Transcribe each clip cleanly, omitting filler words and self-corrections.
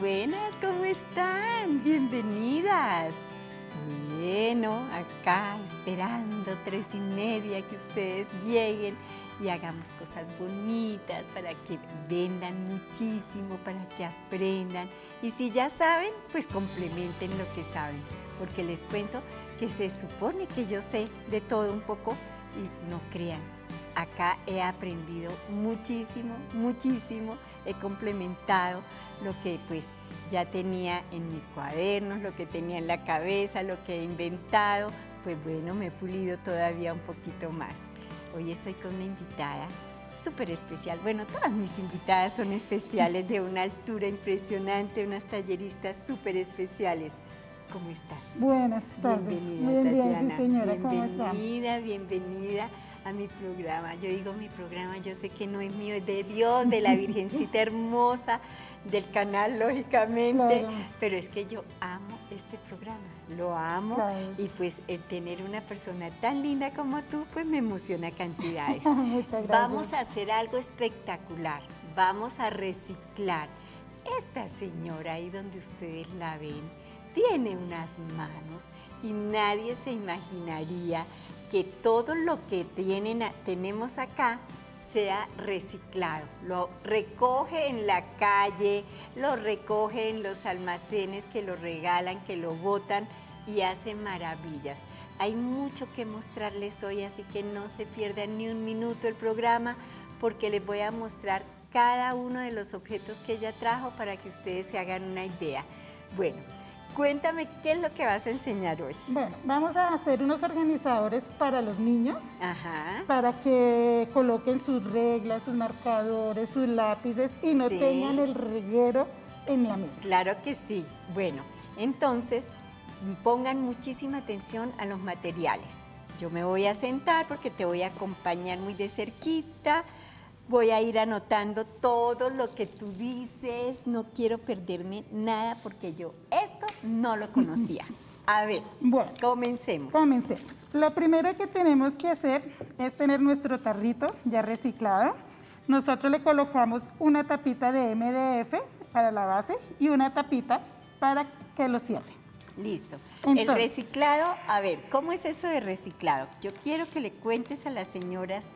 buenas, ¿cómo están? Bienvenidas. Bueno, acá esperando 3:30 que ustedes lleguen y hagamos cosas bonitas para que vendan muchísimo, para que aprendan. Y si ya saben, pues complementen lo que saben, porque les cuento que se supone que yo sé de todo un poco y no crean. Acá he aprendido muchísimo, muchísimo, he complementado lo que pues ya tenía en mis cuadernos, lo que tenía en la cabeza, lo que he inventado, pues bueno, me he pulido todavía un poquito más. Hoy estoy con una invitada súper especial. Bueno, todas mis invitadas son especiales, de una altura impresionante, unas talleristas súper especiales. ¿Cómo estás? Buenas tardes. Bienvenida, Tatiana. Sí, señora, ¿cómo está? Bienvenida a mi programa. Yo digo mi programa, yo sé que no es mío, es de Dios, de la Virgencita hermosa, del canal, lógicamente, claro. Pero es que yo amo este programa, lo amo, claro. Y pues el tener una persona tan linda como tú, pues me emociona cantidades. Muchas gracias. Vamos a hacer algo espectacular, vamos a reciclar. Esta señora ahí donde ustedes la ven, tiene unas manos y nadie se imaginaría que todo lo que tenemos acá sea reciclado. Lo recoge en la calle, lo recoge en los almacenes que lo regalan, que lo botan y hace maravillas. Hay mucho que mostrarles hoy, así que no se pierdan ni un minuto el programa, porque les voy a mostrar cada uno de los objetos que ella trajo para que ustedes se hagan una idea. Bueno, cuéntame, ¿qué es lo que vas a enseñar hoy? Bueno, vamos a hacer unos organizadores para los niños. Ajá. Para que coloquen sus reglas, sus marcadores, sus lápices y no tengan el reguero en la mesa. Claro que sí. Bueno, entonces pongan muchísima atención a los materiales. Yo me voy a sentar porque te voy a acompañar muy de cerquita. Voy a ir anotando todo lo que tú dices, no quiero perderme nada porque yo esto no lo conocía. A ver, bueno, comencemos. Comencemos. Lo primero que tenemos que hacer es tener nuestro tarrito ya reciclado. Nosotros le colocamos una tapita de MDF para la base y una tapita para que lo cierre. Listo. Entonces, el reciclado, a ver, ¿cómo es eso de reciclado? Yo quiero que le cuentes a las señoras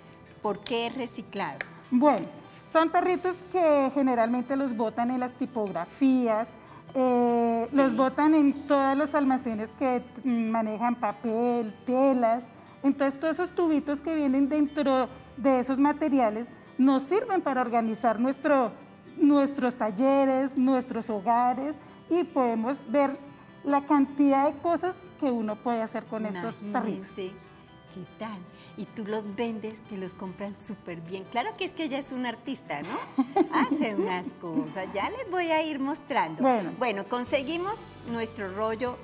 por qué es reciclado. Bueno, son tarritos que generalmente los botan en las tipografías, los botan en todos los almacenes que manejan papel, telas. Entonces, todos esos tubitos que vienen dentro de esos materiales nos sirven para organizar nuestros talleres, nuestros hogares, y podemos ver la cantidad de cosas que uno puede hacer con estos tarritos. ¿Qué tal? Y tú los vendes, te los compran súper bien. Claro que es que ella es una artista, ¿no? Hace unas cosas, ya les voy a ir mostrando. Bueno, conseguimos nuestro rollo.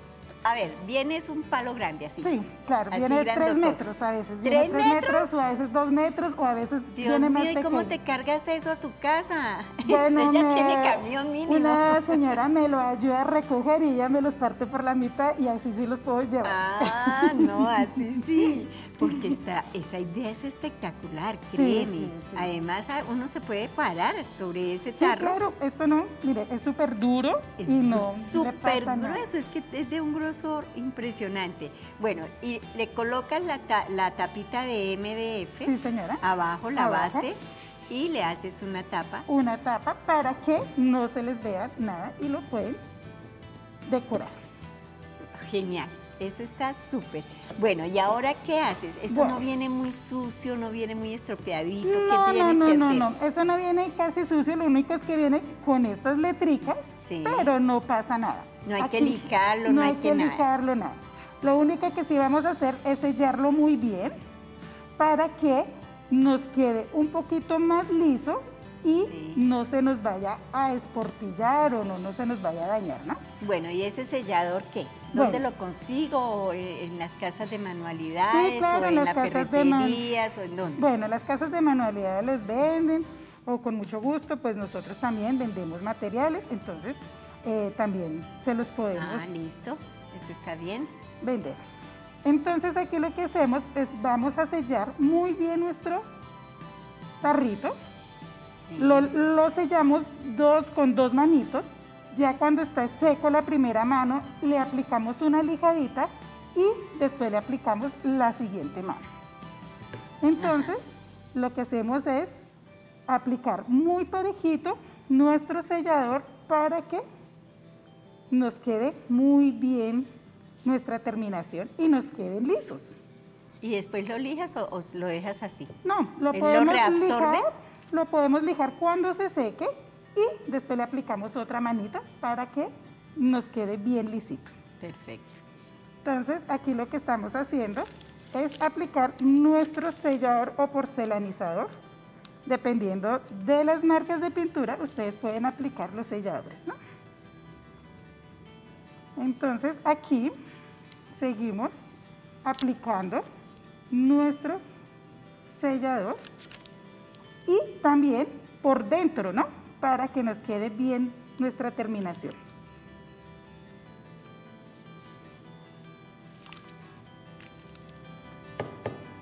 A ver, viene es un palo grande así. Sí, claro, así viene 3 metros a veces. Viene 3 metros o a veces 2 metros o a veces Dios viene mío, más pequeño. ¿Y cómo te cargas eso a tu casa? Bueno, ella tiene camión mínimo. Una señora me lo ayuda a recoger y ella me los parte por la mitad y así sí los puedo llevar. Ah, no, así sí. Porque esa idea es espectacular, créeme. Sí, sí. Además, uno se puede parar sobre ese tarro. Sí, claro, esto no, mire, es súper duro y no le pasa nada. Súper grueso, es que es de un grosor impresionante. Bueno, y le colocas la tapita de MDF. Sí, señora. Abajo, la base, y le haces una tapa. Una tapa para que no se les vea nada y lo pueden decorar. Genial. Eso está súper. Bueno, ¿y ahora qué haces? Eso no viene muy sucio, no viene muy estropeadito. No, ¿qué tienes que hacer? No, eso no viene casi sucio, lo único es que viene con estas letricas, pero no pasa nada. No hay que lijarlo, no hay que nada. No hay que lijarlo, nada. Lo único que sí vamos a hacer es sellarlo muy bien para que nos quede un poquito más liso y no se nos vaya a esportillar o no se nos vaya a dañar, ¿no? Bueno, ¿y ese sellador qué? ¿Dónde lo consigo? ¿En las casas de manualidades? Sí, claro, ¿o en las ferreterías? ¿O en dónde? Bueno, las casas de manualidades los venden, o con mucho gusto, pues nosotros también vendemos materiales, entonces también se los podemos... Ah, listo, eso está bien. Vender. Entonces aquí lo que hacemos es vamos a sellar muy bien nuestro tarrito. Lo sellamos con dos manitos Ya cuando está seco la primera mano, le aplicamos una lijadita y después le aplicamos la siguiente mano. Entonces, lo que hacemos es aplicar muy parejito nuestro sellador para que nos quede muy bien nuestra terminación y nos queden lisos. ¿Y después lo lijas o lo dejas así? No, lo podemos lijar cuando se seque y después le aplicamos otra manita para que nos quede bien lisito. Perfecto. Entonces, aquí lo que estamos haciendo es aplicar nuestro sellador o porcelanizador. Dependiendo de las marcas de pintura, ustedes pueden aplicar los selladores, ¿no? Entonces, aquí seguimos aplicando nuestro sellador y también por dentro, ¿no? Para que nos quede bien nuestra terminación.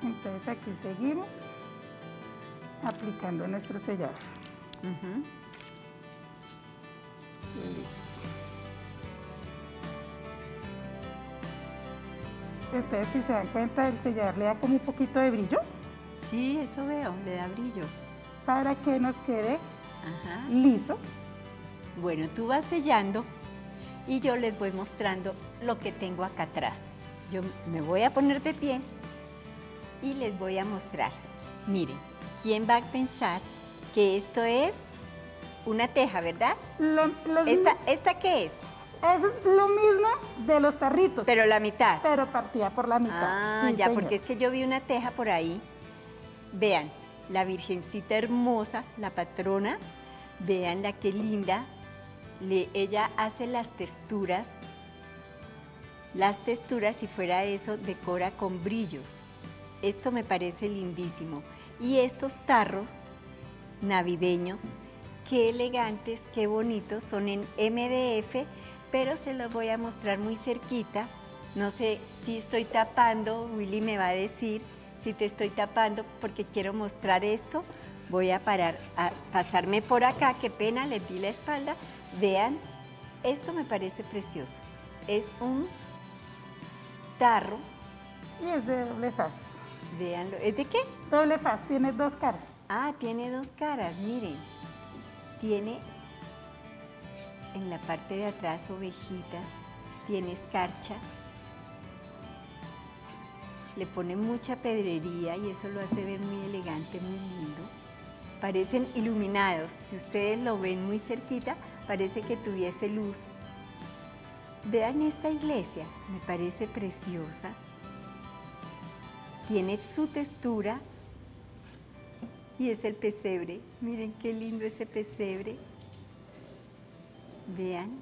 Entonces aquí seguimos aplicando nuestro sellador. Listo. Entonces, si se dan cuenta, el sellador le da como un poquito de brillo. Sí, eso veo, le da brillo. Para que nos quede liso. Bueno, tú vas sellando y yo les voy mostrando lo que tengo acá atrás. Yo me voy a poner de pie y les voy a mostrar. Miren, ¿quién va a pensar que esto es una teja, verdad? ¿Esta qué es? Eso es lo mismo de los tarritos. Pero la mitad. Pero partida por la mitad. Ah, sí, ya, señor. Porque es que yo vi una teja por ahí. Vean, la Virgencita hermosa, la patrona, veanla qué linda. Ella hace las texturas y fuera de eso decora con brillos. Esto me parece lindísimo. Y estos tarros navideños, qué elegantes, qué bonitos, son en MDF, pero se los voy a mostrar muy cerquita. No sé si estoy tapando, Willy me va a decir si te estoy tapando porque quiero mostrar esto. Voy a parar, a pasarme por acá, qué pena, les di la espalda. Vean, esto me parece precioso. Es un tarro. Y es de doble faz. Veanlo, ¿es de qué? Doble faz, tiene dos caras. Ah, tiene dos caras, miren. Tiene en la parte de atrás ovejitas, tiene escarcha. Le pone mucha pedrería y eso lo hace ver muy elegante, muy lindo. Parecen iluminados, si ustedes lo ven muy cerquita, parece que tuviese luz. Vean esta iglesia, me parece preciosa. Tiene su textura y es el pesebre. Miren qué lindo ese pesebre. Vean.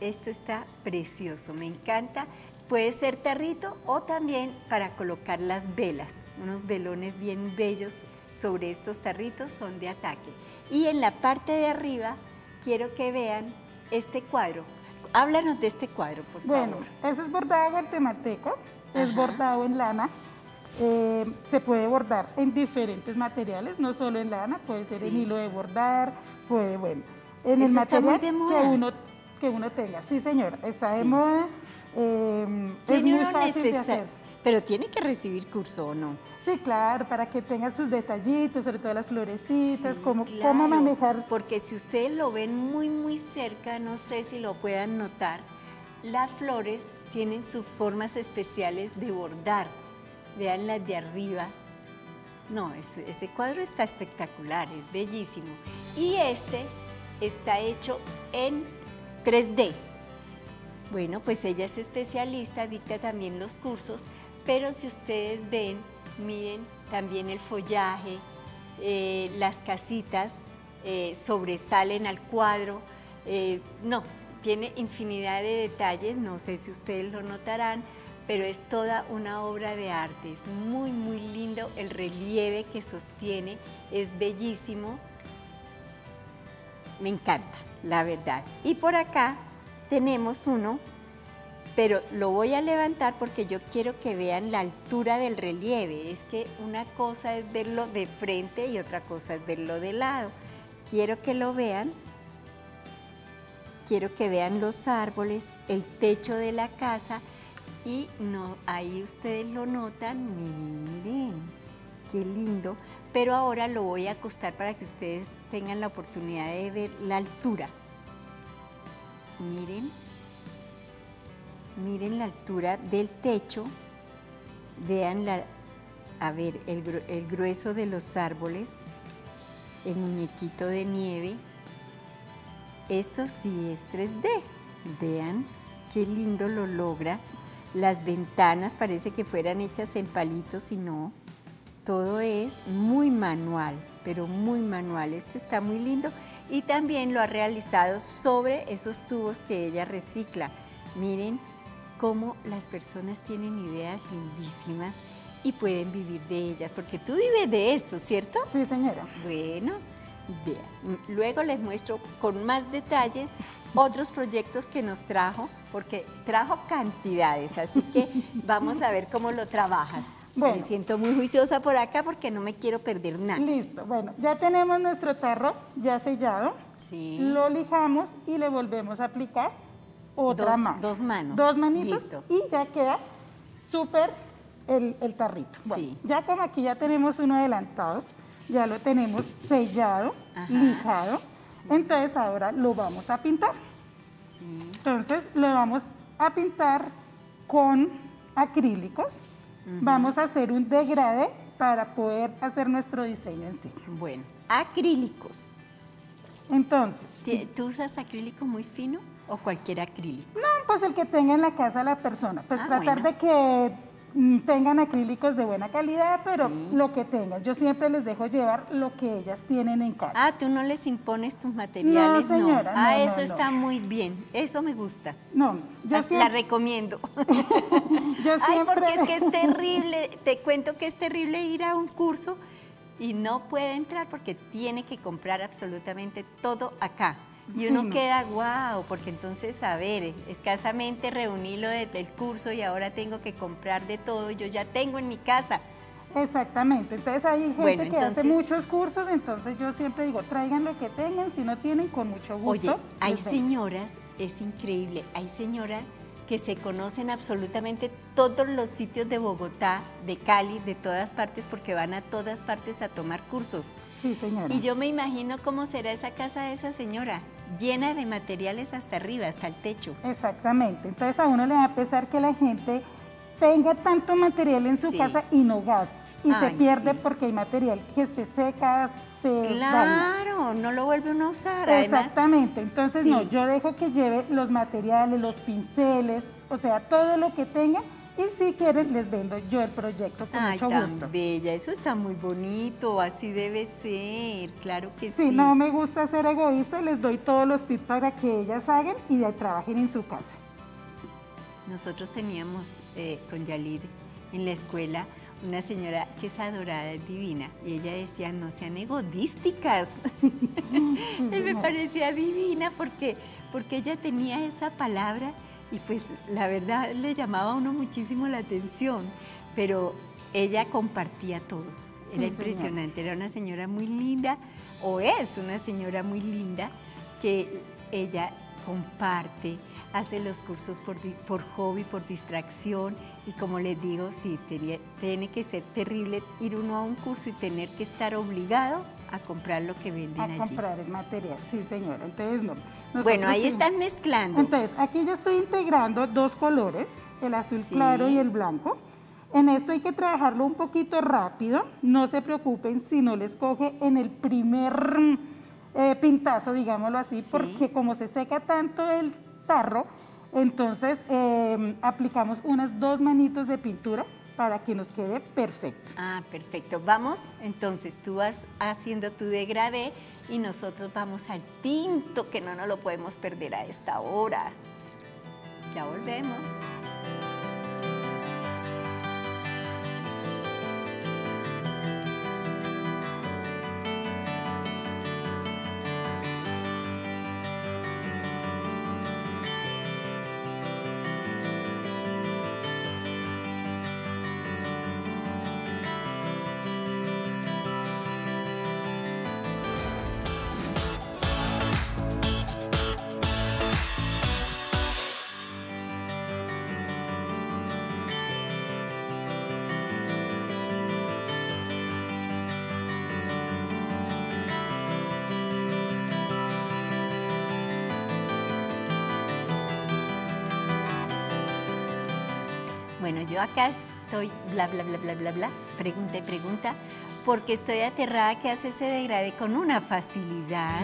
Esto está precioso, me encanta. Puede ser tarrito o también para colocar las velas. Unos velones bien bellos sobre estos tarritos son de ataque. Y en la parte de arriba quiero que vean este cuadro. Háblanos de este cuadro, por favor. Bueno, eso es bordado guatemalteco. Es bordado en lana, se puede bordar en diferentes materiales, no solo en lana, puede ser en hilo de bordar, puede, bueno, en el material que uno tenga. Sí, señora, está de moda, es muy fácil de hacer. Pero tiene que recibir curso, ¿o no? Sí, claro, para que tengan sus detallitos, sobre todo las florecitas, cómo manejar. Porque si ustedes lo ven muy, muy cerca, no sé si lo puedan notar, las flores tienen sus formas especiales de bordar. Vean las de arriba. No, ese cuadro está espectacular, es bellísimo. Y este está hecho en 3D. Bueno, pues ella es especialista, dicta también los cursos, pero si ustedes ven, miren también el follaje, las casitas sobresalen al cuadro. Tiene infinidad de detalles, no sé si ustedes lo notarán, pero es toda una obra de arte, es muy, muy lindo, el relieve que sostiene es bellísimo, me encanta, la verdad. Y por acá tenemos uno, pero lo voy a levantar porque yo quiero que vean la altura del relieve, es que una cosa es verlo de frente y otra cosa es verlo de lado, quiero que lo vean. quiero que vean los árboles, el techo de la casa y no, ahí ustedes lo notan, miren, qué lindo. Pero ahora lo voy a acostar para que ustedes tengan la oportunidad de ver la altura. Miren, miren la altura del techo, vean la, a ver, el grueso de los árboles, el muñequito de nieve. Esto sí es 3D, vean qué lindo lo logra. Las ventanas parece que fueran hechas en palitos y no. Todo es muy manual, pero muy manual. Esto está muy lindo y también lo ha realizado sobre esos tubos que ella recicla. Miren cómo las personas tienen ideas lindísimas y pueden vivir de ellas, porque tú vives de esto, ¿cierto? Sí, señora. Bueno. Bien. Luego les muestro con más detalles otros proyectos que nos trajo, porque trajo cantidades, así que vamos a ver cómo lo trabajas. Bueno. Me siento muy juiciosa por acá porque no me quiero perder nada. Listo, bueno, ya tenemos nuestro tarro ya sellado, sí. Lo lijamos y le volvemos a aplicar otra mano. Dos manos. Dos manitos. Listo. Y ya queda súper el tarrito. Bueno, sí. Ya como aquí ya tenemos uno adelantado. Ya lo tenemos sellado, ajá, lijado, sí. Entonces ahora lo vamos a pintar. Sí. Entonces lo vamos a pintar con acrílicos, uh-huh. Vamos a hacer un degradé para poder hacer nuestro diseño en sí. Bueno, acrílicos. Entonces... ¿Tú usas acrílico muy fino o cualquier acrílico? No, pues el que tenga en la casa la persona, pues tratar bueno. de que... tengan acrílicos de buena calidad, pero sí. Lo que tengan. Yo siempre les dejo llevar lo que ellas tienen en casa. Ah, ¿tú no les impones tus materiales? No, señora. No. Ah, no, eso no, está no. muy bien. Eso me gusta. No, yo siempre... La recomiendo. Yo siempre... Ay, porque es que es terrible. Te cuento que es terrible ir a un curso y no puede entrar porque tiene que comprar absolutamente todo acá. Y uno sí, queda guau, wow, porque entonces, a ver, escasamente reuní lo del curso y ahora tengo que comprar de todo, yo ya tengo en mi casa. Exactamente, entonces hay gente bueno, entonces, que hace muchos cursos, entonces yo siempre digo, traigan lo que tengan, si no tienen, con mucho gusto. Oye, hay señoras, es increíble, hay señoras que se conocen absolutamente todos los sitios de Bogotá, de Cali, de todas partes, porque van a todas partes a tomar cursos. Sí, señora. Y yo me imagino cómo será esa casa de esa señora, llena de materiales hasta arriba, hasta el techo. Exactamente. Entonces a uno le va a pesar que la gente tenga tanto material en su sí. casa y no gaste. Y ay, se pierde sí. porque hay material que se seca, se claro, daña. No lo vuelve uno a usar. Exactamente. Además, entonces sí. no, yo dejo que lleve los materiales, los pinceles, o sea, todo lo que tenga. Y si quieren, les vendo yo el proyecto con ay, mucho gusto. Ay, tan bella, eso está muy bonito, así debe ser, claro que sí. Sí, no me gusta ser egoísta, les doy todos los tips para que ellas hagan y ya trabajen en su casa. Nosotros teníamos con Yalir en la escuela una señora que es adorada, es divina, y ella decía, no sean egodísticas. Sí, me parecía divina porque ella tenía esa palabra. Y pues la verdad le llamaba a uno muchísimo la atención, pero ella compartía todo. Sí, era impresionante, señora. Era una señora muy linda, o es una señora muy linda, que ella comparte, hace los cursos por hobby, por distracción. Y como les digo, sí, tiene que ser terrible ir uno a un curso y tener que estar obligado a comprar lo que venden allí. A comprar el material, sí señora, entonces no. Bueno, ahí están mezclando. Entonces, aquí yo estoy integrando dos colores, el azul sí. claro y el blanco. En esto hay que trabajarlo un poquito rápido, no se preocupen si no les coge en el primer pintazo, digámoslo así, sí. porque como se seca tanto el tarro, entonces aplicamos unas dos manitos de pintura para que nos quede perfecto. Ah, perfecto. Vamos, entonces tú vas haciendo tu degradé y nosotros vamos al tinto, que no nos lo podemos perder a esta hora. Ya volvemos. Bueno, yo acá estoy bla, bla, bla, bla, bla, bla, pregunta y pregunta, porque estoy aterrada que hace ese degradé con una facilidad.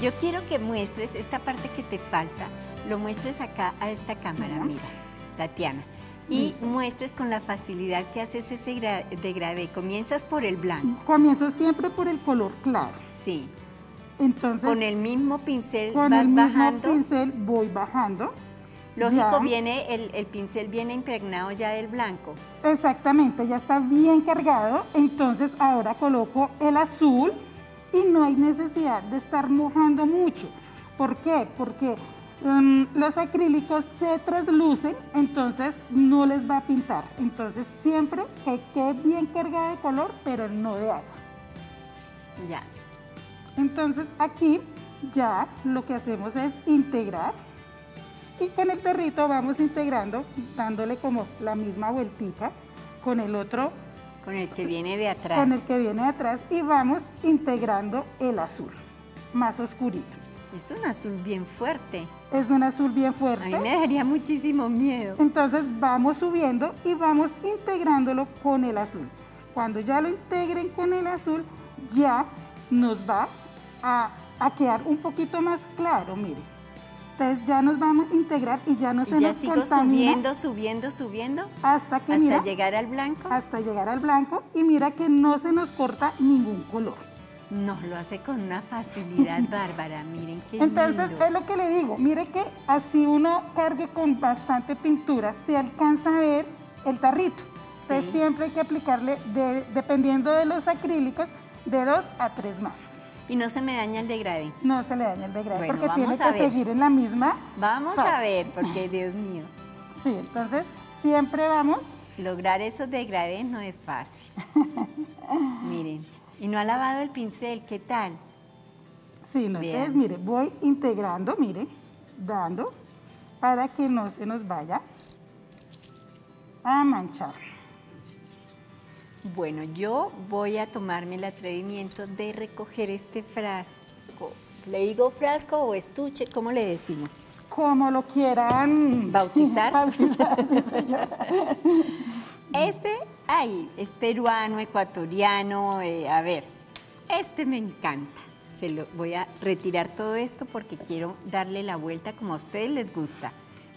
Yo quiero que muestres esta parte que te falta, lo muestres acá a esta cámara, mira, Tatiana. Y listo. Muestres con la facilidad que haces ese degradé. Comienzas por el blanco. Comienzas siempre por el color claro. Sí. Entonces, con el mismo pincel vas bajando. Con el mismo pincel voy bajando. Lógico, ya. Viene el pincel viene impregnado ya del blanco. Exactamente, ya está bien cargado. Entonces ahora coloco el azul y no hay necesidad de estar mojando mucho. ¿Por qué? Porque los acrílicos se traslucen, entonces no les va a pintar. Entonces siempre que quede bien cargado de color, pero no de agua. Ya. Entonces aquí ya lo que hacemos es integrar. Y con el tarrito vamos integrando, dándole como la misma vueltita con el otro. Con el que viene de atrás. Con el que viene de atrás y vamos integrando el azul, más oscurito. Es un azul bien fuerte. Es un azul bien fuerte. A mí me daría muchísimo miedo. Entonces vamos subiendo y vamos integrándolo con el azul. Cuando ya lo integren con el azul, ya nos va a quedar un poquito más claro, miren. Entonces ya nos vamos a integrar y ya no se nos contamina. Ya sigo subiendo, subiendo, subiendo. Hasta que mira, llegar al blanco. Hasta llegar al blanco y mira que no se nos corta ningún color. Nos lo hace con una facilidad bárbara, miren qué lindo. Entonces es lo que le digo, mire que así uno cargue con bastante pintura, se alcanza a ver el tarrito. Sí. Entonces siempre hay que aplicarle, dependiendo de los acrílicos, de 2 a 3 manos. Y no se me daña el degradé. No se le daña el degradé, bueno, porque tiene que seguir en la misma. Vamos a ver, porque Dios mío. Sí, entonces siempre vamos. Lograr esos degradés no es fácil. Miren, y no ha lavado el pincel, ¿qué tal? Sí, no, entonces mire, voy integrando, mire, dando, para que no se nos vaya a manchar. Bueno, yo voy a tomarme el atrevimiento de recoger este frasco. ¿Le digo frasco o estuche? ¿Cómo le decimos? Como lo quieran. ¿Bautizar? Bautizar, sí, señora. Este, ahí, es peruano, ecuatoriano, a ver, este me encanta. Se lo voy a retirar todo esto porque quiero darle la vuelta como a ustedes les gusta.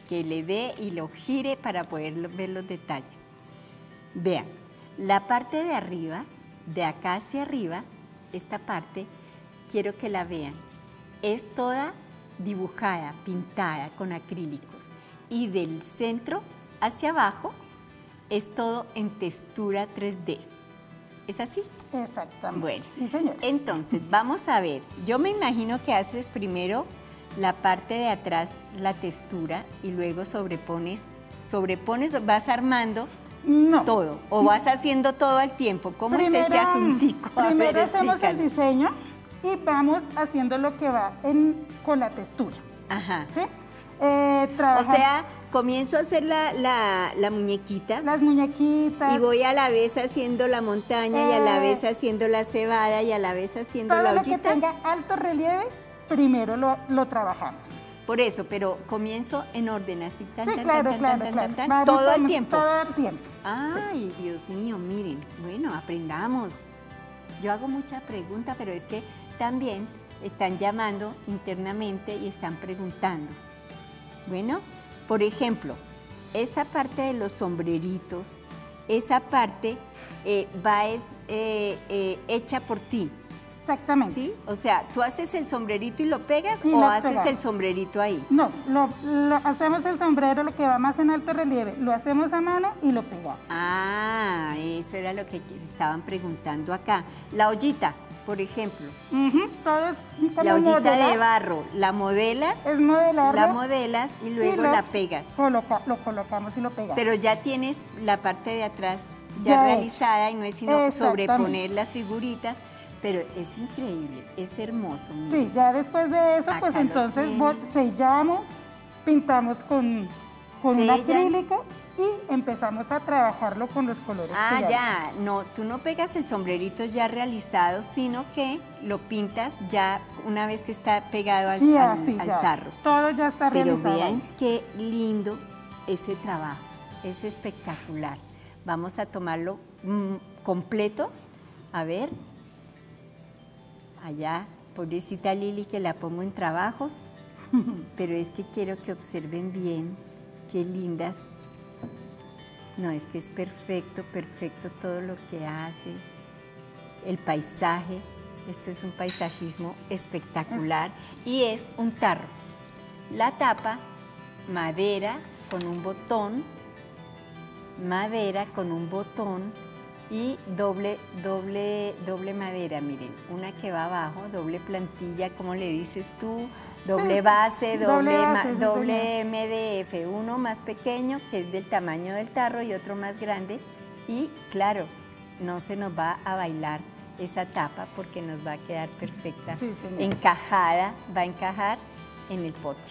Que le dé y lo gire para poder ver los detalles. Vean. La parte de arriba, de acá hacia arriba, esta parte, quiero que la vean. Es toda dibujada, pintada con acrílicos. Y del centro hacia abajo es todo en textura 3D. ¿Es así? Exactamente. Bueno, sí, señor. Entonces, vamos a ver. Yo me imagino que haces primero la parte de atrás, la textura, y luego sobrepones, vas armando... No. Todo, o vas haciendo todo al tiempo. ¿Cómo es ese asuntico? Primero hacemos el diseño y vamos haciendo lo que va con la textura. Ajá. ¿Sí? O sea, comienzo a hacer la muñequita. Las muñequitas. Y voy a la vez haciendo la montaña y a la vez haciendo la cebada y a la vez haciendo la ollita. Todo lo que tenga alto relieve, primero lo trabajamos. Por eso, pero comienzo en orden, así, tan, todo el tiempo. Todo el tiempo. Ay, sí. Dios mío, miren, bueno, aprendamos. Yo hago mucha pregunta, pero es que también están llamando internamente y están preguntando. Bueno, por ejemplo, esta parte de los sombreritos, esa parte hecha por ti. Exactamente. ¿Sí? O sea, ¿tú haces el sombrerito y lo pegas y o haces pegamos el sombrerito ahí? No, lo hacemos el sombrero, lo que va más en alto relieve, lo hacemos a mano y lo pegamos. Ah, eso era lo que estaban preguntando acá. La ollita, por ejemplo. Todos, la ollita modelar, de barro, la modelas. Es modelar. La modelas y luego la pegas. Lo colocamos y lo pegamos. Pero ya tienes la parte de atrás ya realizada y no es sino sobreponer las figuritas. Pero es increíble, es hermoso. Mira. Sí, ya después de eso, acá pues entonces sellamos, pintamos con un acrílico y empezamos a trabajarlo con los colores. Ah, ya, no, tú no pegas el sombrerito ya realizado, sino que lo pintas ya una vez que está pegado al tarro. Todo ya está realizado. Pero vean qué lindo ese trabajo. es espectacular. Vamos a tomarlo completo. A ver, allá, pobrecita Lili, que la pongo en trabajos, pero es que quiero que observen bien, qué lindas. No, es que es perfecto, perfecto todo lo que hace, el paisaje. Esto es un paisajismo espectacular y es un tarro. La tapa, madera con un botón, madera con un botón y doble madera, miren, una que va abajo, doble plantilla, ¿cómo le dices tú? Doble base, doble MDF, uno más pequeño que es del tamaño del tarro y otro más grande y claro, no se nos va a bailar esa tapa porque nos va a quedar perfecta, sí, encajada, va a encajar en el pote.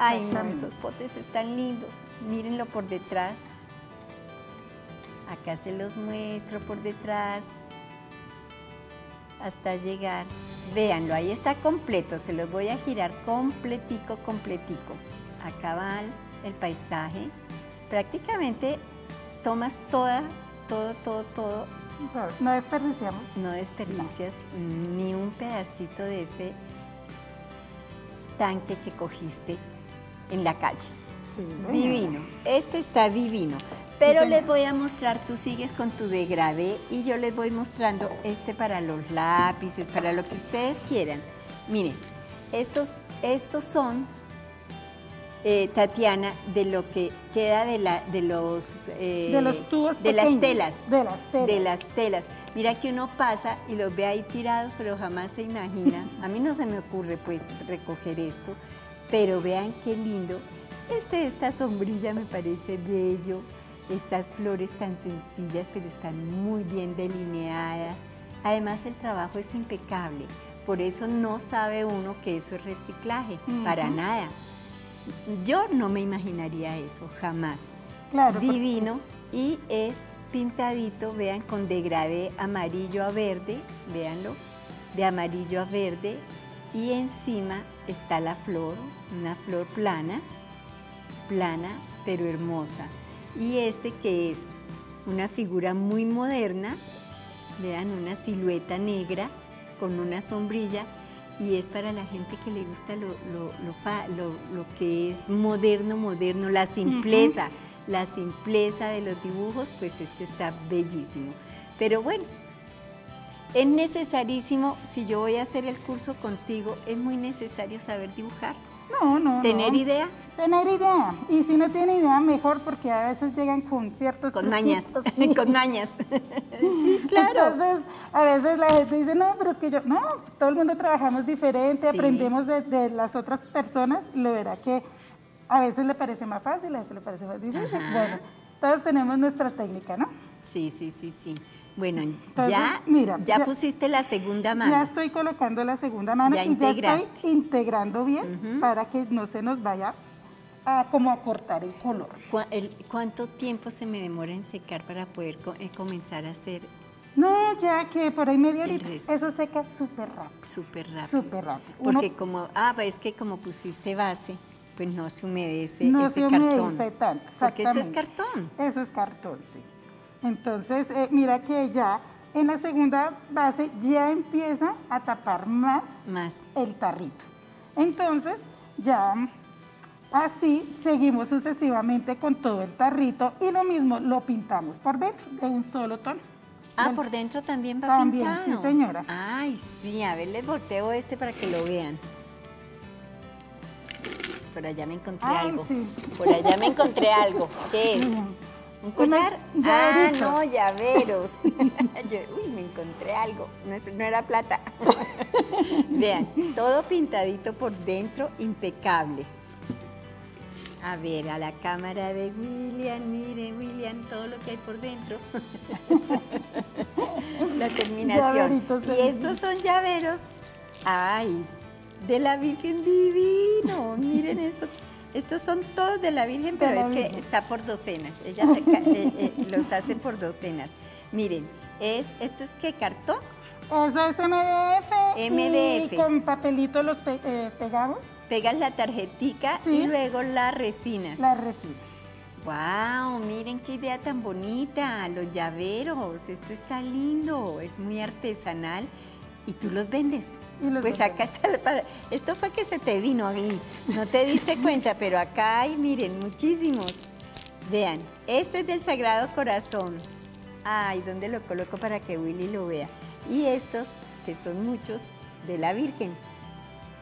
Ay, no, esos potes están lindos, mírenlo por detrás, acá se los muestro por detrás hasta llegar, véanlo, ahí está completo, se los voy a girar completico, completico, acá va el paisaje, prácticamente tomas todo. No desperdiciamos. No desperdicias ni un pedacito de ese tanque que cogiste en la calle. Sí, divino. Este está divino. Pero sí, les voy a mostrar, tú sigues con tu degradé y yo les voy mostrando este para los lápices, para lo que ustedes quieran. Miren, estos son, Tatiana, de lo que queda de los tubos pequeños, de las telas. Mira que uno pasa y los ve ahí tirados, pero jamás se imagina. A mí no se me ocurre pues recoger esto, pero vean qué lindo. Esta sombrilla me parece bello. Estas flores tan sencillas, pero están muy bien delineadas. Además el trabajo es impecable, por eso no sabe uno que eso es reciclaje, para nada. Yo no me imaginaría eso, jamás. Claro, divino, porque... y es pintadito, vean, con degradé amarillo a verde, véanlo, de amarillo a verde, y encima está la flor, una flor plana, plana pero hermosa. Y este que es una figura muy moderna, vean, una silueta negra con una sombrilla, y es para la gente que le gusta lo que es moderno, moderno, la simpleza, la simpleza de los dibujos, pues este está bellísimo. Pero bueno, es necesarísimo, si yo voy a hacer el curso contigo, es muy necesario saber dibujar. ¿Tener idea? Tener idea. Y si no tiene idea, mejor, porque a veces llegan con ciertos... Con mañas, sí. Con mañas. Sí, claro. Entonces, a veces la gente dice, no, pero es que yo... No, todo el mundo trabajamos diferente, sí, aprendemos de las otras personas. Lo verá que a veces le parece más fácil, a veces le parece más difícil. Ajá. Bueno, todos tenemos nuestra técnica, ¿no? Sí, sí, sí, sí. Bueno, entonces, ya pusiste la segunda mano. Ya estoy colocando la segunda mano ya estoy integrando bien para que no se nos vaya a como acortar el color. ¿Cuánto tiempo se me demora en secar para poder comenzar a hacer? No, ya que por ahí media horita, eso seca súper rápido. Súper rápido. Súper rápido. Porque como pusiste base, pues no se humedece ese cartón. Porque eso es cartón. Eso es cartón, sí. Entonces, mira que ya en la segunda base ya empieza a tapar más el tarrito. Entonces, ya así seguimos sucesivamente con todo el tarrito y lo mismo lo pintamos por dentro de un solo tono. Ah, por dentro también va pintado. También, sí, señora. Ay, sí, a ver, les volteo este para que lo vean. Por allá me encontré algo. Sí. Por allá me encontré algo. ¿Qué es? ¿Un collar? Llaveritos. Ah, no, llaveros. Uy, me encontré algo. No era plata. Vean, todo pintadito por dentro, impecable. A ver, a la cámara de William, mire, William, todo lo que hay por dentro. La terminación. Y estos son llaveros. Ay, de la Virgen, divino. Miren eso. Estos son todos de la Virgen, pero es que está por docenas. Ella los hace por docenas. Miren, ¿esto es qué, cartón? Eso es MDF. Y con papelito los pegamos. Pegas la tarjetica y luego la resinas. La resina. ¡Wow! Miren qué idea tan bonita, los llaveros, esto está lindo, es muy artesanal y tú los vendes. Pues acá está, esto fue que se te vino ahí, no te diste cuenta, pero acá hay, miren, muchísimos. Vean, este es del Sagrado Corazón. Ay, ¿dónde lo coloco para que Willy lo vea? Y estos, que son muchos, de la Virgen.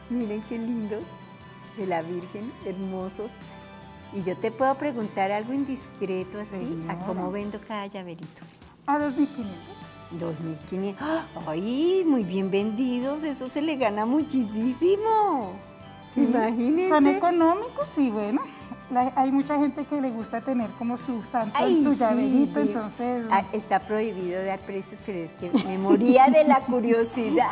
Miren qué lindos, de la Virgen, hermosos. Y yo te puedo preguntar algo indiscreto así, señora. ¿A cómo vendo cada llaverito? A 2.500. 2.500. ¡Ay! Muy bien vendidos, eso se le gana muchísimo. Sí, imagínense. Son económicos y bueno, hay mucha gente que le gusta tener como su santo, ay, su sí, llaverito, bien. Entonces... Ah, está prohibido dar precios, pero es que me moría de la curiosidad.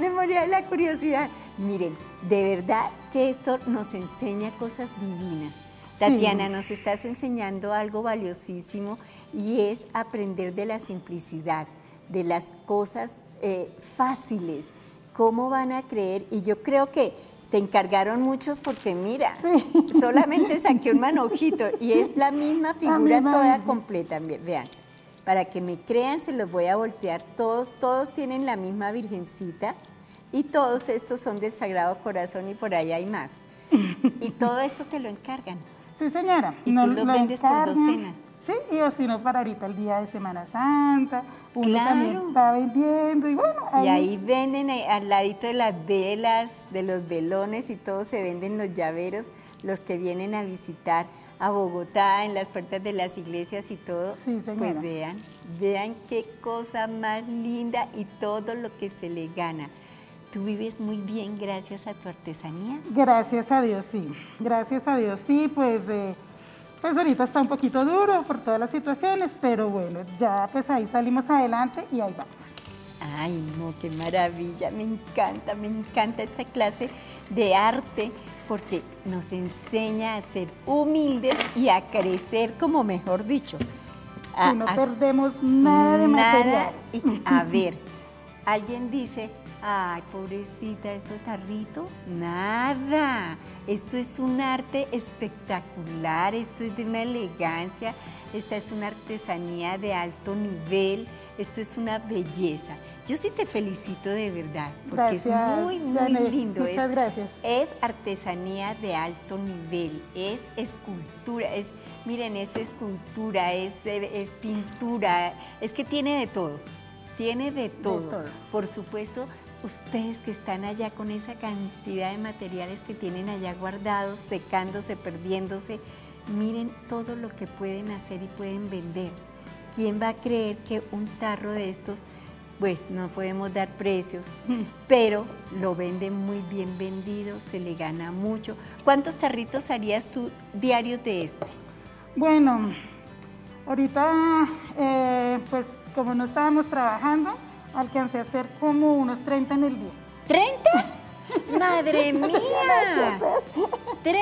Me moría de la curiosidad. Miren, de verdad que esto nos enseña cosas divinas. Tatiana, sí, nos estás enseñando algo valiosísimo y es aprender de la simplicidad, de las cosas fáciles, cómo van a creer. Y yo creo que te encargaron muchos porque mira, sí, solamente saqué un manojito y es la misma figura toda completa. Vean, para que me crean se los voy a voltear. Todos tienen la misma virgencita y todos estos son del Sagrado Corazón y por ahí hay más. Y todo esto te lo encargan. Sí, señora. Y tú lo vendes por docenas. Sí, y o si no, para ahorita el día de Semana Santa, uno claro, también está vendiendo y bueno. Ahí... Y ahí venden al ladito de las velas, de los velones y todo, se venden los llaveros, los que vienen a visitar a Bogotá, en las puertas de las iglesias y todo. Sí, señora. Pues vean qué cosa más linda y todo lo que se le gana. Tú vives muy bien gracias a tu artesanía. Gracias a Dios, sí. Gracias a Dios, sí. Pues ahorita está un poquito duro por todas las situaciones, pero bueno, ya pues ahí salimos adelante y ahí vamos. Ay, no, qué maravilla. Me encanta esta clase de arte porque nos enseña a ser humildes y a crecer como mejor dicho. Y no perdemos nada de material. A ver, alguien dice... Ay, pobrecita, eso tarrito, nada, esto es un arte espectacular, esto es de una elegancia, esta es una artesanía de alto nivel, esto es una belleza. Yo sí te felicito de verdad, porque gracias, es muy, muy Janet, lindo. Muchas gracias. Es artesanía de alto nivel, es escultura, es, miren, es escultura, es pintura, es que tiene de todo, tiene de todo, por supuesto. Ustedes que están allá con esa cantidad de materiales que tienen allá guardados, secándose, perdiéndose, miren todo lo que pueden hacer y pueden vender. ¿Quién va a creer que un tarro de estos, pues no podemos dar precios, pero lo venden muy bien vendido, se le gana mucho? ¿Cuántos tarritos harías tú diarios de este? Bueno, ahorita, pues como no estábamos trabajando, alcancé a hacer como unos 30 en el día. ¿30? ¡Madre mía! ¡30!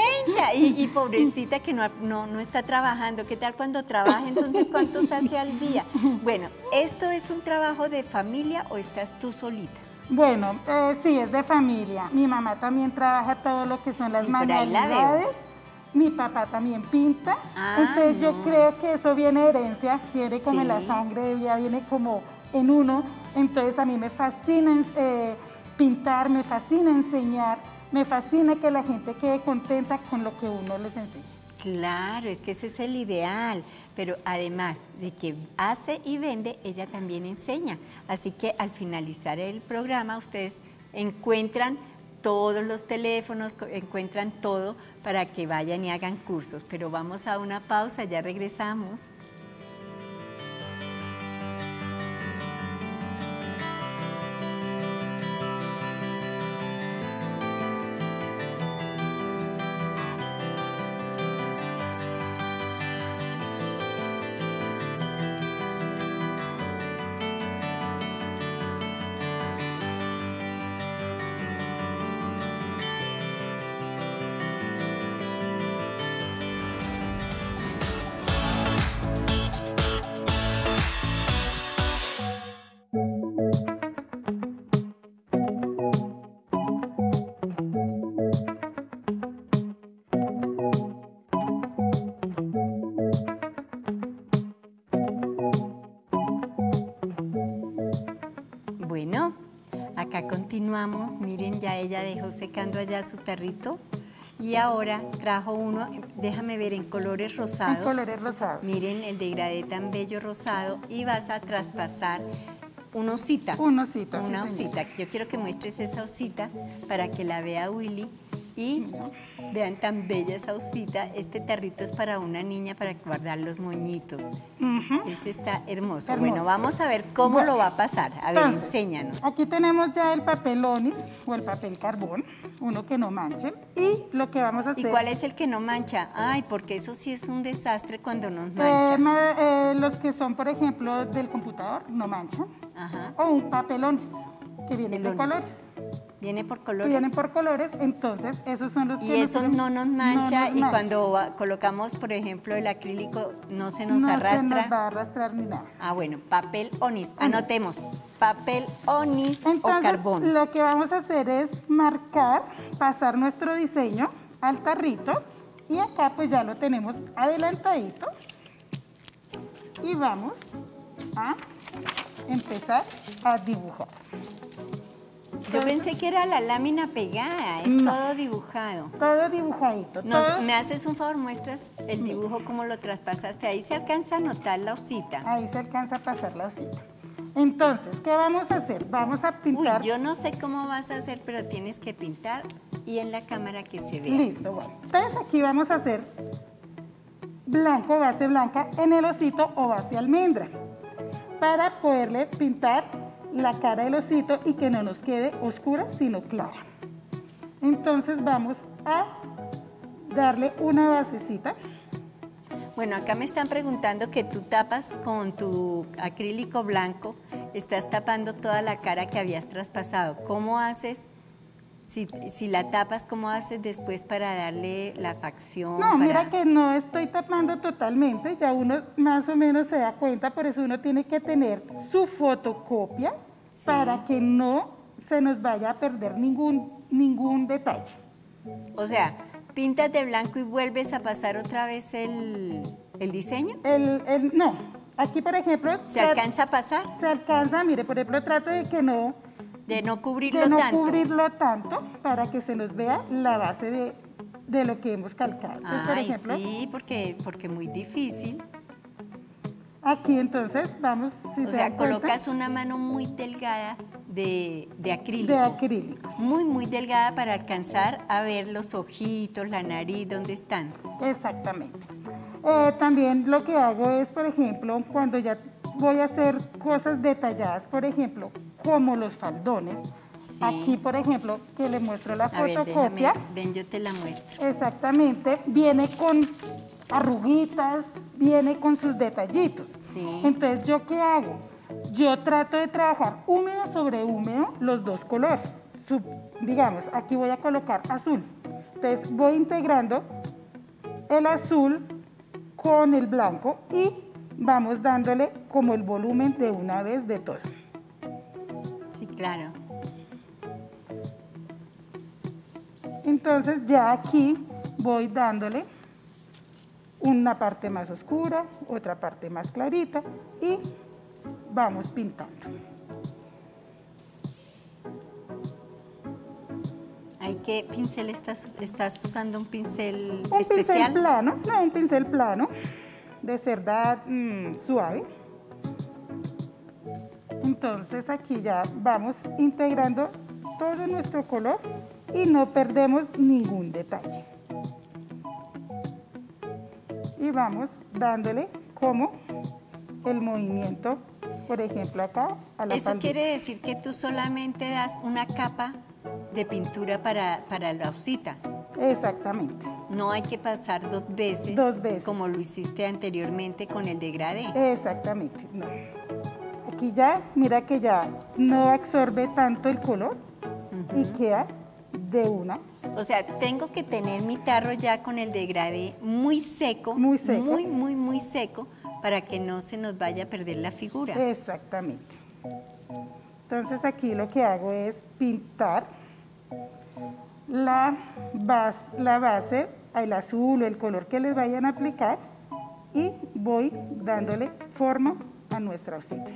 Y pobrecita que no está trabajando. ¿Qué tal cuando trabaja? Entonces, ¿cuántos hace al día? Bueno, ¿esto es un trabajo de familia o estás tú solita? Bueno, sí, es de familia. Mi mamá también trabaja todo lo que son las manualidades. Mi papá también pinta. Entonces, yo creo que eso viene herencia, viene como en la sangre, ya viene como en uno. Entonces, a mí me fascina pintar, me fascina enseñar, me fascina que la gente quede contenta con lo que uno les enseña. Claro, es que ese es el ideal, pero además de que hace y vende, ella también enseña. Así que al finalizar el programa, ustedes encuentran todos los teléfonos, encuentran todo para que vayan y hagan cursos. Pero vamos a una pausa, ya regresamos. acá continuamos. Miren, ya ella dejó secando allá su tarrito. Y ahora trajo uno, déjame ver, en colores rosados. En colores rosados. Miren, el degradé tan bello rosado. Y vas a traspasar una osita. Una osita. Una osita. Yo quiero que muestres esa osita para que la vea Willy. Y vean tan bella esa osita. Este tarrito es para una niña para guardar los moñitos. Ese está hermoso. Bueno, vamos a ver cómo lo va a pasar. A ver, enséñanos. Aquí tenemos ya el papelonis o el papel carbón, uno que no manche. Y lo que vamos a hacer... ¿Y cuál es el que no mancha? Ay, porque eso sí es un desastre cuando nos mancha. Los que son, por ejemplo, del computador, no manchan. Ajá. O un papelonis, que viene de colores. Viene por colores. Vienen por colores, entonces esos son los que... Y eso no nos mancha, y cuando colocamos, por ejemplo, el acrílico, no se nos arrastra. No se nos va a arrastrar ni nada. Ah, bueno, papel onis. Anotemos, papel onis o carbón. Lo que vamos a hacer es marcar, pasar nuestro diseño al tarrito, y acá pues ya lo tenemos adelantadito. Y vamos a empezar a dibujar. Yo pensé que era la lámina pegada, todo dibujado. Todo dibujadito. ¿Me haces un favor? Muestras el dibujo, cómo lo traspasaste. Ahí se alcanza a notar la osita. Ahí se alcanza a pasar la osita. Entonces, ¿qué vamos a hacer? Vamos a pintar. Uy, yo no sé cómo vas a hacer, pero tienes que pintar y en la cámara que se vea. Listo, bueno. Entonces aquí vamos a hacer blanco, base blanca, en el osito o base almendra, para poderle pintar la cara del osito y que no nos quede oscura, sino clara. Entonces vamos a darle una basecita. Bueno, acá me están preguntando que tú tapas con tu acrílico blanco, estás tapando toda la cara que habías traspasado. ¿Cómo haces? Si la tapas, ¿cómo haces después para darle la facción? No, mira que no estoy tapando totalmente, ya uno más o menos se da cuenta, por eso uno tiene que tener su fotocopia para que no se nos vaya a perder ningún detalle. O sea, pintas de blanco y vuelves a pasar otra vez el diseño. No, aquí por ejemplo... ¿Se alcanza a pasar? Se alcanza, mire, por ejemplo trato de que no... De no cubrirlo tanto para que se nos vea la base de lo que hemos calcado. Entonces, por ejemplo, sí, porque muy difícil. Aquí entonces vamos... Si o se sea, colocas una mano muy delgada de acrílico. De acrílico. Muy, muy delgada para alcanzar a ver los ojitos, la nariz, dónde están. Exactamente. También lo que hago es, por ejemplo, cuando ya voy a hacer cosas detalladas, por ejemplo... como los faldones. Sí. Aquí, por ejemplo, que le muestro la fotocopia. Déjame, ven, yo te la muestro. Exactamente. Viene con arruguitas, viene con sus detallitos. Sí. Entonces, ¿yo qué hago? Yo trato de trabajar húmedo sobre húmedo los dos colores. Digamos, aquí voy a colocar azul. Entonces, voy integrando el azul con el blanco y vamos dándole como el volumen de una vez de todo. Sí, claro. Entonces ya aquí voy dándole una parte más oscura, otra parte más clarita y vamos pintando. ¿Ay, qué pincel estás usando? ¿Un pincel especial? Un pincel plano, no, un pincel plano de cerdad suave. Entonces aquí ya vamos integrando todo nuestro color y no perdemos ningún detalle. Y vamos dándole como el movimiento, por ejemplo acá a la faldita. Eso quiere decir que tú solamente das una capa de pintura para la osita. Exactamente. No hay que pasar dos veces como lo hiciste anteriormente con el degradé. Exactamente, no. Y ya, mira que ya no absorbe tanto el color y queda de una. O sea, tengo que tener mi tarro ya con el degradé muy seco, muy seco, muy, muy, muy seco, para que no se nos vaya a perder la figura. Exactamente. Entonces aquí lo que hago es pintar la base, el azul o el color que les vayan a aplicar y voy dándole forma a nuestra osita.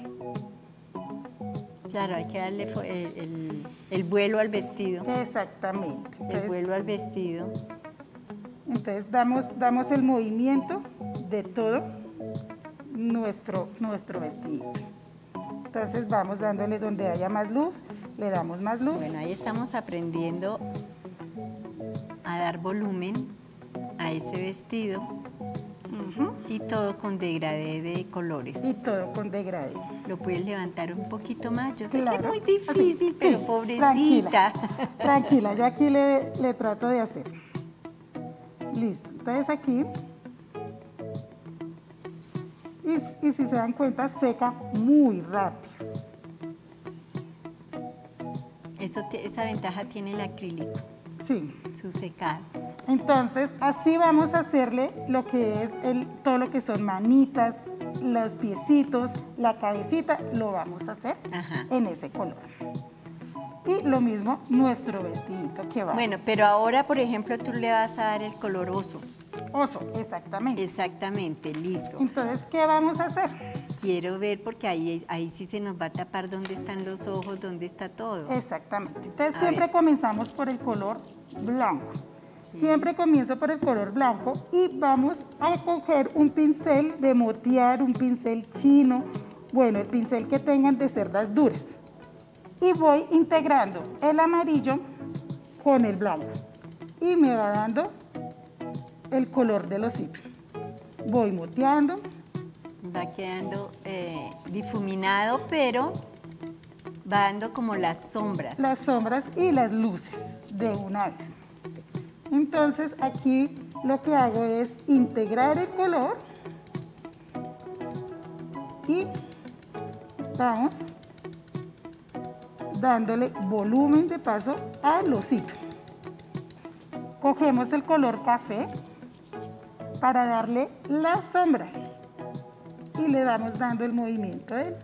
Claro, hay que darle el vuelo al vestido. Exactamente. Entonces, el vuelo al vestido. Entonces damos el movimiento de todo nuestro vestido. Entonces vamos dándole donde haya más luz, le damos más luz. Bueno, ahí estamos aprendiendo a dar volumen a ese vestido. Y todo con degradé de colores. Y todo con degradé. Lo puedes levantar un poquito más. Yo sé que es muy difícil, así, pero sí, pobrecita. Tranquila, yo aquí le trato de hacer. Listo, entonces aquí. Y si se dan cuenta, seca muy rápido. Esa ventaja tiene el acrílico. Sí. Su secado. Entonces, así vamos a hacerle lo que es todo lo que son manitas, los piecitos, la cabecita, lo vamos a hacer en ese color. Y lo mismo nuestro vestidito que va. Bueno, pero ahora, por ejemplo, tú le vas a dar el color oso. Oso, exactamente. Exactamente, listo. Entonces, ¿qué vamos a hacer? Quiero ver porque ahí sí se nos va a tapar dónde están los ojos, dónde está todo. Exactamente. Entonces, siempre comenzamos por el color blanco. Sí. Siempre comienzo por el color blanco y vamos a coger un pincel de motear, un pincel chino, bueno, el pincel que tengan de cerdas duras. Y voy integrando el amarillo con el blanco y me va dando el color del osito. Voy moteando. Va quedando difuminado, pero va dando como las sombras. Las sombras y las luces de una vez. Entonces aquí lo que hago es integrar el color y vamos dándole volumen de paso al osito. Cogemos el color café para darle la sombra y le vamos dando el movimiento del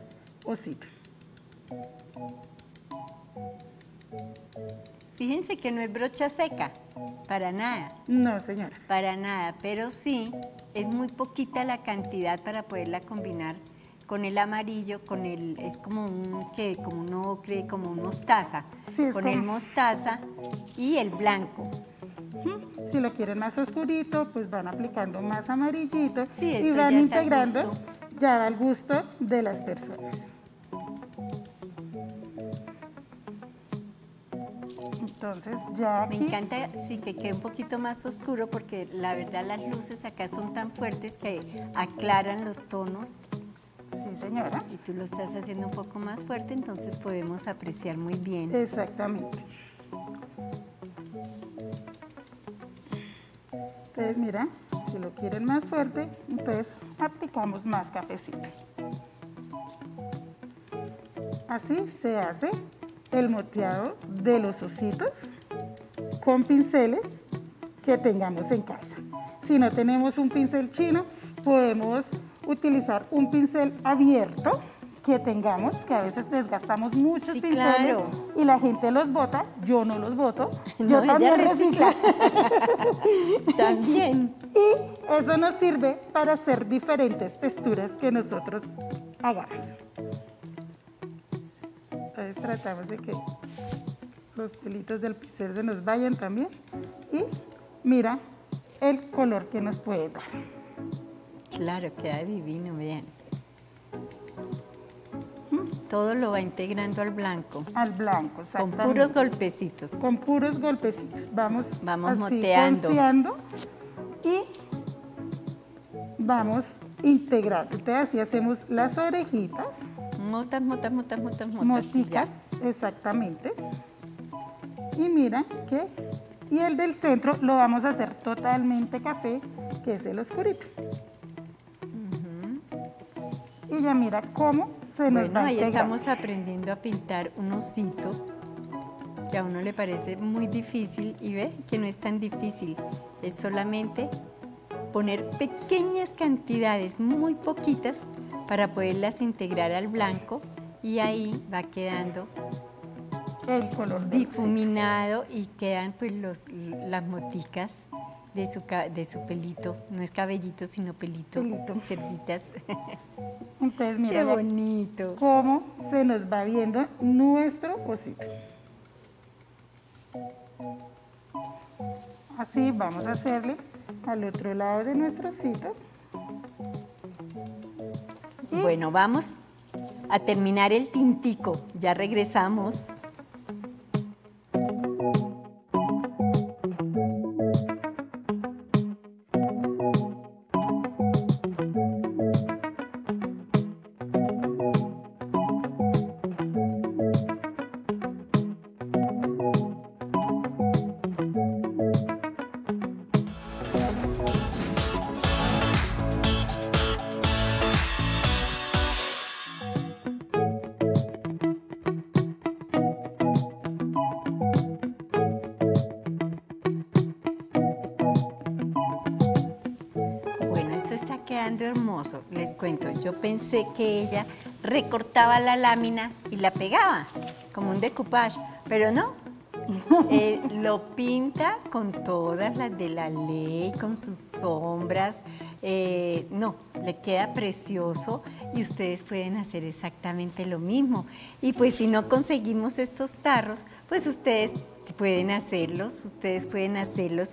osito. Fíjense que no es brocha seca, para nada. No, señora. Para nada, pero sí es muy poquita la cantidad para poderla combinar con el amarillo, con el, es como un, ¿qué? Como un ocre, como un mostaza. Sí, es con como el mostaza y el blanco. Si lo quieren más oscurito, pues van aplicando más amarillito, sí, y van ya integrando, ya va al gusto de las personas. Entonces ya aquí. Me encanta, sí, que quede un poquito más oscuro porque la verdad las luces acá son tan fuertes que aclaran los tonos. Sí, señora. Y tú lo estás haciendo un poco más fuerte, entonces podemos apreciar muy bien. Exactamente. Entonces, mira, si lo quieren más fuerte, entonces aplicamos más cafecito. Así se hace el moteado de los ositos con pinceles que tengamos en casa. Si no tenemos un pincel chino, podemos utilizar un pincel abierto que tengamos, que a veces desgastamos muchos pinceles, claro, y la gente los bota. Yo no los boto, no, yo también reciclo. También. Y eso nos sirve para hacer diferentes texturas que nosotros hagamos. Entonces tratamos de que los pelitos del pincel se nos vayan también y mira el color que nos puede dar. Claro, queda divino, vean. Todo lo va integrando al blanco. Al blanco, exactamente. Con puros golpecitos. Con puros golpecitos. Vamos así, moteando. Y vamos integrando. Entonces así hacemos las orejitas. Motas. Moticas, exactamente. Y mira que... Y el del centro lo vamos a hacer totalmente café, que es el oscurito. Y ya mira cómo se nos va ahí integrando. Estamos aprendiendo a pintar un osito que a uno le parece muy difícil y ve que no es tan difícil. Es solamente poner pequeñas cantidades, muy poquitas, para poderlas integrar al blanco y ahí va quedando el color difuminado y quedan pues las moticas de su pelito. No es cabellito, sino pelito. Pelito. Cerditas. Entonces, mira. Qué bonito. Cómo se nos va viendo nuestro cosito. Así vamos a hacerle al otro lado de nuestro cito. Y bueno, vamos a terminar el tintico. Ya regresamos. Hermoso, les cuento, yo pensé que ella recortaba la lámina y la pegaba, como un decoupage, pero no, lo pinta con todas las de la ley, con sus sombras, no, le queda precioso y ustedes pueden hacer exactamente lo mismo. Y pues si no conseguimos estos tarros, pues ustedes pueden hacerlos,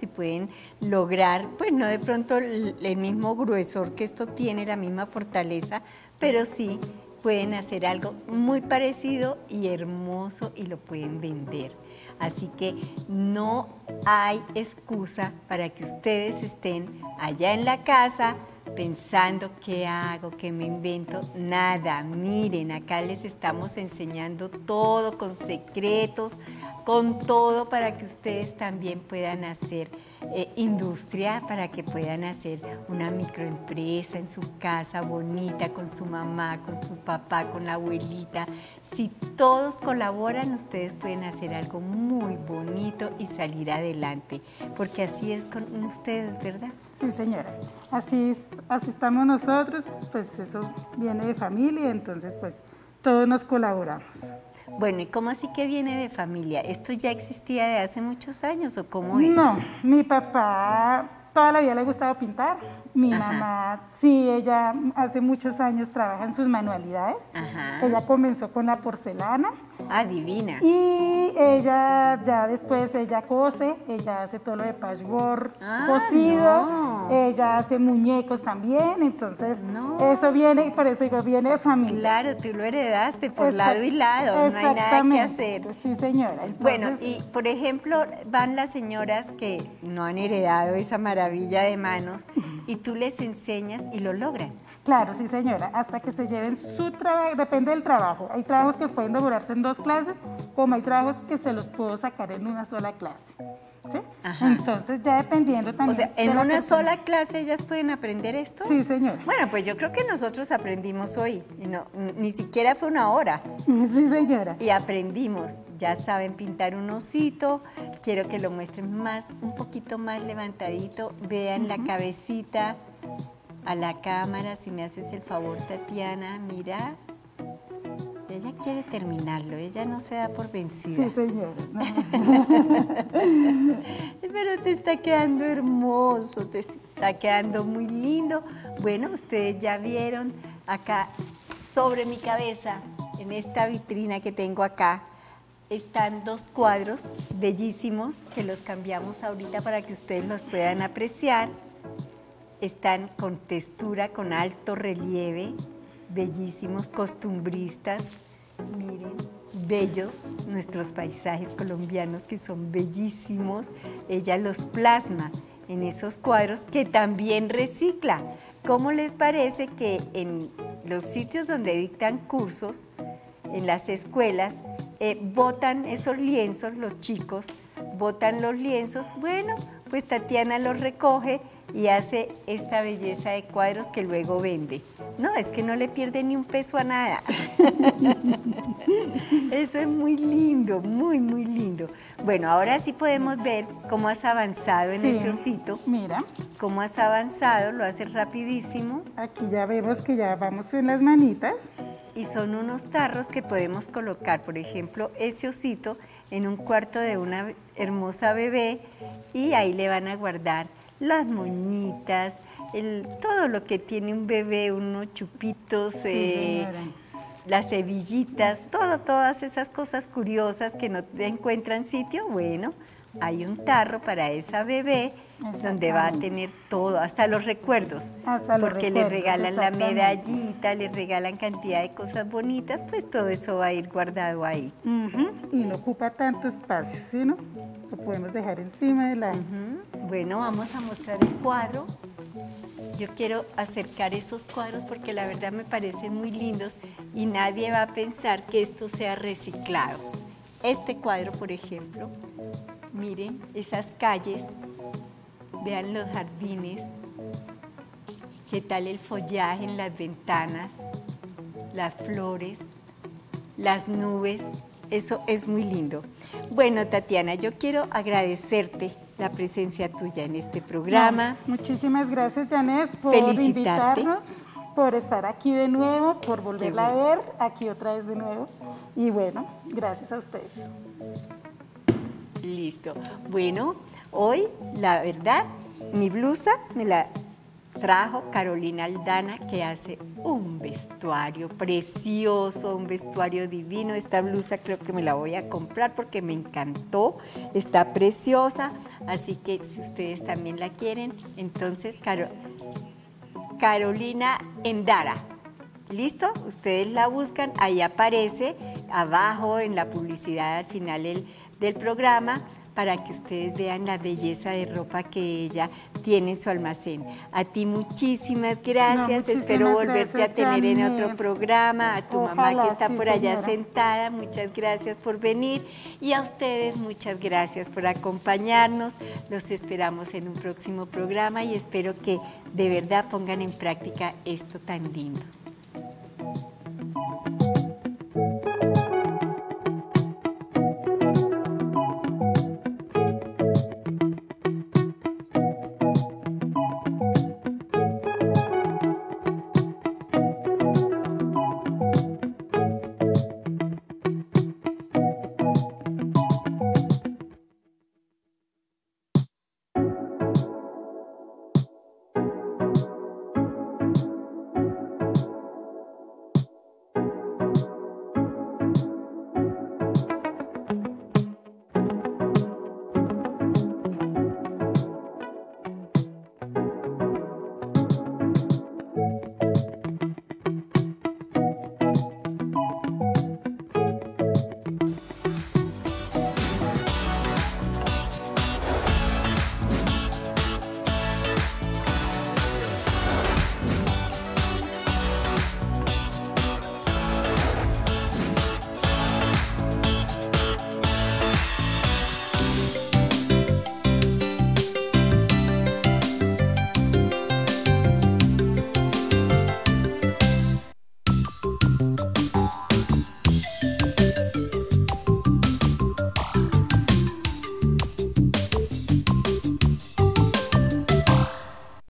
y pueden lograr, pues no de pronto el mismo gruesor que esto tiene, la misma fortaleza, pero sí pueden hacer algo muy parecido y hermoso y lo pueden vender. Así que no hay excusa para que ustedes estén allá en la casa pensando qué hago, qué me invento, nada. Miren, acá les estamos enseñando todo con secretos, con todo para que ustedes también puedan hacer industria, para que puedan hacer una microempresa en su casa bonita, con su mamá, con su papá, con la abuelita. Si todos colaboran, ustedes pueden hacer algo muy bonito y salir adelante, porque así es con ustedes, ¿verdad? Sí, señora. Así estamos nosotros, pues eso viene de familia, entonces pues todos nos colaboramos. Bueno, ¿y cómo así que viene de familia? ¿Esto ya existía de hace muchos años o cómo es? No, mi papá toda la vida le gustaba pintar, mi mamá, sí, ella hace muchos años trabaja en sus manualidades. Ajá. Ella comenzó con la porcelana. Ah, divina. Y ella ya después, ella cose, ella hace todo lo de patchwork, cocido, no. Ella hace muñecos también, entonces no. Eso viene, y por eso digo, viene de familia. Claro, tú lo heredaste por lado y lado, no hay nada que hacer. Sí, señora. Entonces, bueno, y por ejemplo, van las señoras que no han heredado esa maravilla de manos y tú les enseñas y lo logran. Claro, sí, señora, hasta que se lleven su trabajo, depende del trabajo. Hay trabajos que pueden demorarse en 2 clases, como hay trabajos que se los puedo sacar en 1 sola clase. ¿Sí? Ajá. Entonces ya dependiendo también. O sea, ¿en una sola clase ellas pueden aprender esto? Sí, señora. Bueno, pues yo creo que nosotros aprendimos hoy, no, ni siquiera fue 1 hora. Sí, señora. Y aprendimos, ya saben pintar un osito, quiero que lo muestren más, un poquito más levantadito, vean la cabecita a la cámara, si me haces el favor, Tatiana, mira. Ella quiere terminarlo, ella no se da por vencida. Sí, señora. No. Pero te está quedando hermoso, te está quedando muy lindo. Bueno, ustedes ya vieron acá sobre mi cabeza, en esta vitrina que tengo acá, están 2 cuadros bellísimos que los cambiamos ahorita para que ustedes los puedan apreciar. Están con textura, con alto relieve. Bellísimos, costumbristas, miren, bellos, nuestros paisajes colombianos que son bellísimos, ella los plasma en esos cuadros que también recicla. ¿Cómo les parece que en los sitios donde dictan cursos, en las escuelas, botan esos lienzos, los chicos botan los lienzos? Bueno, pues Tatiana los recoge y hace esta belleza de cuadros que luego vende. No, es que no le pierde ni un peso a nada. Eso es muy lindo, muy, muy lindo. Bueno, ahora sí podemos ver cómo has avanzado en ese osito. Mira. Cómo has avanzado, lo haces rapidísimo. Aquí ya vemos que ya vamos en las manitas. Y son unos tarros que podemos colocar, por ejemplo, ese osito en un cuarto de una hermosa bebé y ahí le van a guardar las moñitas, todo lo que tiene un bebé, unos chupitos, sí, las hebillitas, todas esas cosas curiosas que no encuentran sitio. Bueno, hay un tarro para esa bebé donde va a tener todo, hasta los recuerdos, porque le regalan la medallita, le regalan cantidad de cosas bonitas, pues todo eso va a ir guardado ahí. Y no ocupa tanto espacio, ¿sí, no? Lo podemos dejar encima de la... Bueno, vamos a mostrar el cuadro. Yo quiero acercar esos cuadros porque la verdad me parecen muy lindos y nadie va a pensar que esto sea reciclado. Este cuadro, por ejemplo, miren esas calles, vean los jardines, qué tal el follaje en las ventanas, las flores, las nubes, eso es muy lindo. Bueno, Tatiana, yo quiero agradecerte la presencia tuya en este programa. Muchísimas gracias, Janet, por invitarnos, por estar aquí de nuevo, por volverla a ver aquí otra vez de nuevo. Y bueno, gracias a ustedes. Listo. Bueno, hoy, la verdad, mi blusa me la trajo Carolina Aldana, que hace un vestuario precioso, un vestuario divino. Esta blusa creo que me la voy a comprar porque me encantó, está preciosa. Así que si ustedes también la quieren, entonces Carolina Endara. ¿Listo? Ustedes la buscan, ahí aparece abajo en la publicidad al final del programa, para que ustedes vean la belleza de ropa que ella tiene en su almacén. A ti muchísimas gracias, espero volverte a tener en otro programa, a tu mamá que está por allá sentada, muchas gracias por venir, y a ustedes muchas gracias por acompañarnos, los esperamos en un próximo programa y espero que de verdad pongan en práctica esto tan lindo.